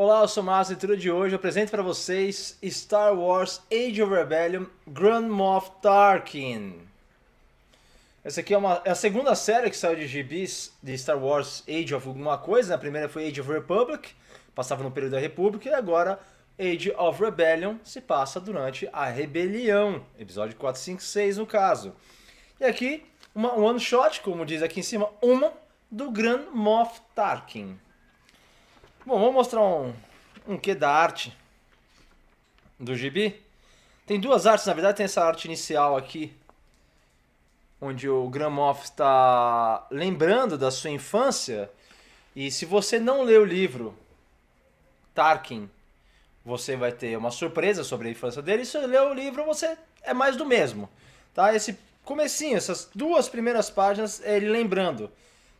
Olá, eu sou o Márcio e no vídeo de hoje eu apresento para vocês Star Wars Age of Rebellion Grand Moff Tarkin. Essa aqui é a segunda série que saiu de gibis de Star Wars Age of alguma coisa, né? A primeira foi Age of Republic, passava no período da República, e agora Age of Rebellion se passa durante a Rebelião, episódio 456 no caso. E aqui um one shot, como diz aqui em cima, uma do Grand Moff Tarkin. Bom, vou mostrar um quê da arte do gibi. Tem duas artes, na verdade. Tem essa arte inicial aqui, onde o Grand Moff está lembrando da sua infância. E se você não lê o livro Tarkin, você vai ter uma surpresa sobre a infância dele. E se você lê o livro, você é mais do mesmo. Tá? Esse comecinho, essas duas primeiras páginas, é ele lembrando.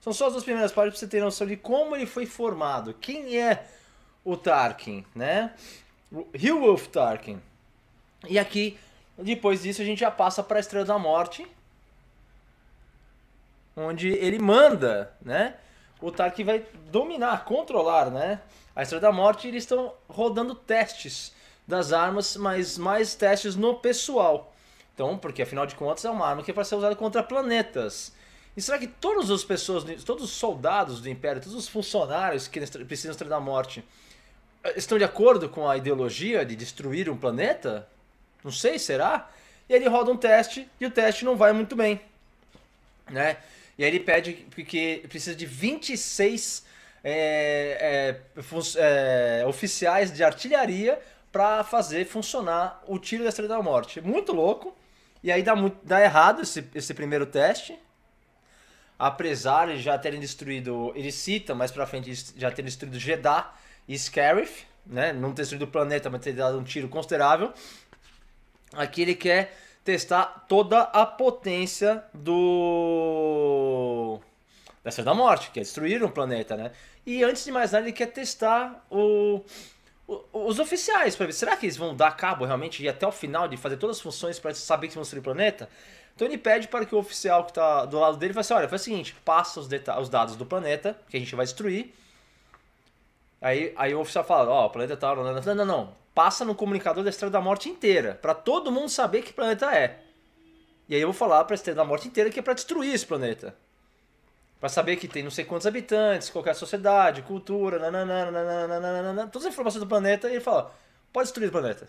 São só as duas primeiras páginas para você ter noção de como ele foi formado. Quem é o Tarkin, né? Hilwulf Tarkin. E aqui, depois disso, a gente já passa para a Estrela da Morte, onde ele manda, né? O Tarkin vai dominar, controlar, né? A Estrela da Morte, eles estão rodando testes das armas, mas mais testes no pessoal. Então, porque afinal de contas é uma arma que é para ser usada contra planetas. E será que todas as pessoas, todos os soldados do Império, todos os funcionários que precisam da Estrela da Morte estão de acordo com a ideologia de destruir um planeta? Não sei, será? E aí ele roda um teste e o teste não vai muito bem, né? E aí ele pede que precisa de 26 oficiais de artilharia para fazer funcionar o tiro da Estrela da Morte. Muito louco. E aí dá errado esse primeiro teste. Apesar de já terem destruído, ele cita mais pra frente, já terem destruído Jeddah e Scarif, né? Não ter destruído o planeta, mas ter dado um tiro considerável. Aqui ele quer testar toda a potência da Estrela da Morte, que é destruir um planeta, né? E antes de mais nada, ele quer testar os oficiais, para ver, será que eles vão dar cabo realmente, ir até o final, de fazer todas as funções para saber que vão destruir o planeta? Então ele pede para que o oficial que está do lado dele fale assim: olha, faz o seguinte, passa os dados do planeta, que a gente vai destruir. Aí o oficial fala: ó, o planeta tá... Não, passa no comunicador da Estrela da Morte inteira, para todo mundo saber que planeta é. E aí eu vou falar para a Estrela da Morte inteira que é para destruir esse planeta, para saber que tem não sei quantos habitantes, qual é a sociedade, cultura, todas as informações do planeta. E ele fala: pode destruir o planeta.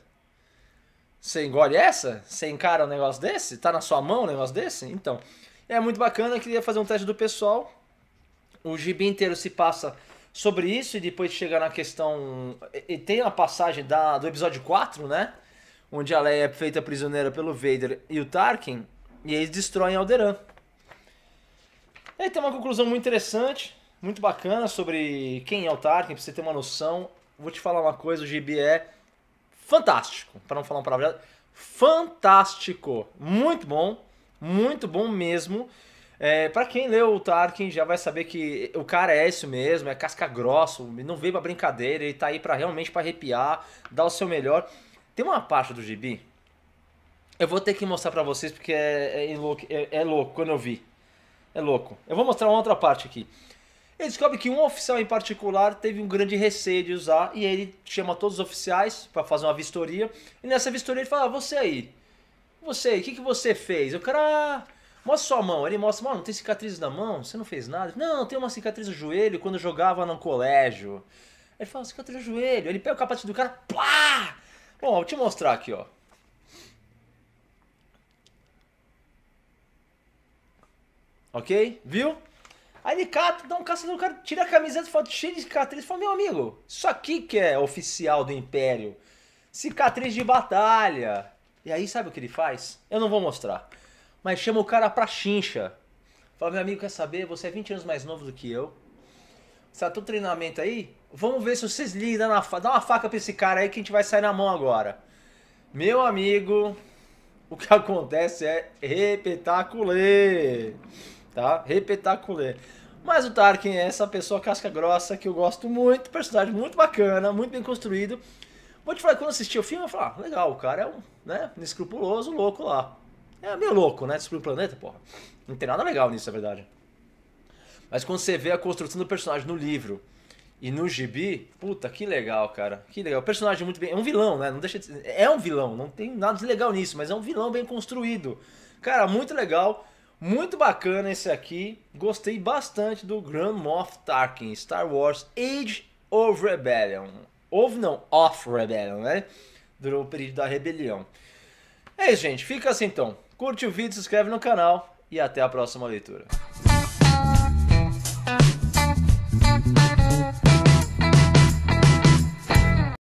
Você engole essa? Você encara um negócio desse? Tá na sua mão um negócio desse? Então, é muito bacana. Eu queria fazer um teste do pessoal. O gibi inteiro se passa sobre isso e depois chega na questão... E tem a passagem do episódio 4, né? Onde a Leia é feita prisioneira pelo Vader e o Tarkin, e eles destroem Alderaan. E aí tem uma conclusão muito interessante, muito bacana, sobre quem é o Tarkin, pra você ter uma noção. Vou te falar uma coisa, o gibi é fantástico, para não falar uma palavra, fantástico, muito bom mesmo. Para quem leu o Tarkin já vai saber que o cara é isso mesmo, é casca grossa, não veio pra brincadeira, ele tá aí realmente pra arrepiar, dar o seu melhor. Tem uma parte do gibi, eu vou ter que mostrar pra vocês porque é louco, quando eu vi. É louco. Eu vou mostrar uma outra parte aqui. Ele descobre que um oficial em particular teve um grande receio de usar, e ele chama todos os oficiais para fazer uma vistoria. E nessa vistoria ele fala: ah, você aí, o que você fez? O cara: ah, mostra sua mão. Ele mostra: mano, não tem cicatriz na mão? Você não fez nada? Não, tem uma cicatriz no joelho quando eu jogava no colégio. Ele fala: cicatriz no joelho. Ele pega o capacete do cara, plá! Bom, vou te mostrar aqui, ó. Ok? Viu? Aí ele cata, dá um caçador, o cara tira a camiseta, foto cheia de cicatriz, fala: meu amigo, isso aqui que é oficial do Império, cicatriz de batalha. E aí sabe o que ele faz? Eu não vou mostrar, mas chama o cara pra chincha. Fala: meu amigo, quer saber, você é 20 anos mais novo do que eu, você tá todo treinamento aí, vamos ver se vocês ligam, dá uma faca pra esse cara aí que a gente vai sair na mão agora. Meu amigo, o que acontece é repetaculê. Tá? Repetaculê. Mas o Tarkin é essa pessoa casca grossa que eu gosto muito, personagem muito bacana, muito bem construído. Vou te falar, quando assisti o filme, eu falei: ah, legal, o cara é um, né, inescrupuloso, louco lá. É meio louco, né? Destruir o planeta, porra. Não tem nada legal nisso, na verdade. Mas quando você vê a construção do personagem no livro E no gibi, puta, que legal, cara. Que legal. O personagem muito bem... É um vilão, né? Não deixa de ser... É um vilão, não tem nada de legal nisso, mas é um vilão bem construído. Cara, muito legal. Muito bacana esse aqui. Gostei bastante do Grand Moff Tarkin. Star Wars Age of Rebellion. Of Rebellion, né? Durou o período da rebelião. É isso, gente. Fica assim, então. Curte o vídeo, se inscreve no canal e até a próxima leitura.